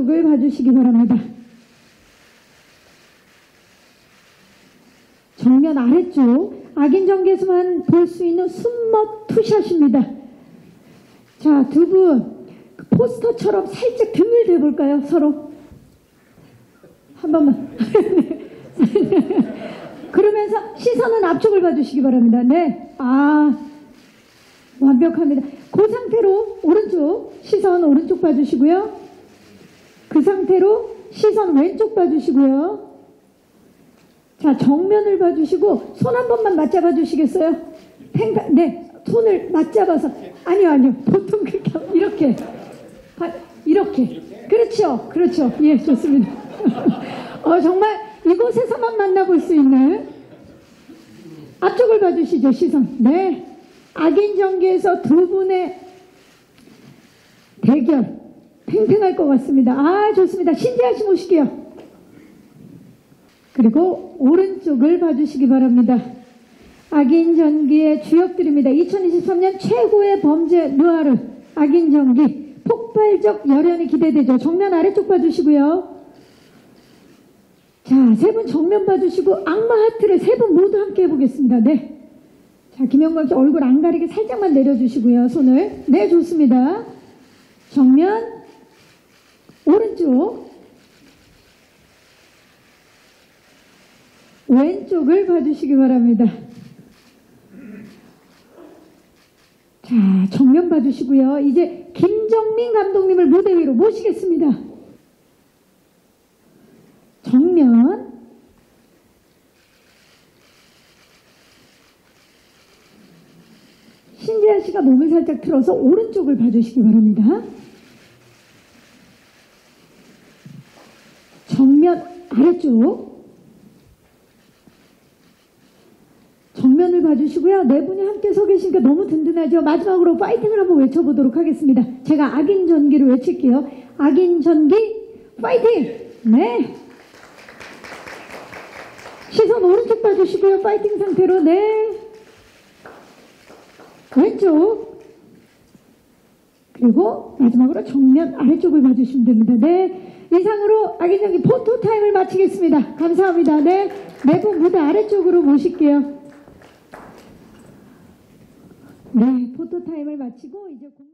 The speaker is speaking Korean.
속을 봐주시기 바랍니다. 정면 아래쪽 악인전기에서만 볼 수 있는 숨멋 투샷입니다. 자, 두 분 포스터처럼 살짝 등을 대볼까요? 서로 한 번만. 그러면서 시선은 앞쪽을 봐주시기 바랍니다. 네, 아 완벽합니다. 그 상태로 오른쪽 시선 오른쪽 봐주시고요. 그 상태로 시선 왼쪽 봐주시고요. 자, 정면을 봐주시고 손 한 번만 맞잡아 주시겠어요? 네, 손을 맞잡아서. 아니요, 아니요. 보통 그렇게 이렇게 이렇게. 그렇죠, 그렇죠. 예, 좋습니다. 정말 이곳에서만 만나볼 수 있는 앞쪽을 봐주시죠, 시선. 네, 악인전기에서 두 분의 대결 팽팽할 것 같습니다. 아, 좋습니다. 신재하 씨 모실게요. 그리고 오른쪽을 봐주시기 바랍니다. 악인전기의 주역들입니다. 2023년 최고의 범죄 누아르 악인전기 폭발적 열연이 기대되죠. 정면 아래쪽 봐주시고요. 자, 세 분 정면 봐주시고 악마 하트를 세 분 모두 함께 해보겠습니다. 네. 자, 김영광 씨 얼굴 안 가리게 살짝만 내려주시고요. 손을. 네, 좋습니다. 정면 오른쪽 왼쪽을 봐주시기 바랍니다. 자, 정면 봐주시고요. 이제 김정민 감독님을 무대 위로 모시겠습니다. 정면 신재하 씨가 몸을 살짝 틀어서 오른쪽을 봐주시기 바랍니다. 정면 아래쪽 정면을 봐주시고요. 네 분이 함께 서 계시니까 너무 든든하죠. 마지막으로 파이팅을 한번 외쳐보도록 하겠습니다. 제가 악인전기를 외칠게요. 악인전기 파이팅! 네. 시선 오른쪽 봐주시고요. 파이팅 상태로. 네. 왼쪽. 그리고 마지막으로 정면 아래쪽을 봐주시면 됩니다. 네. 이상으로 악인전기 포토타임을 마치겠습니다. 감사합니다. 네. 네 분 무대 아래쪽으로 모실게요. 네, 포토타임을 마치고 이제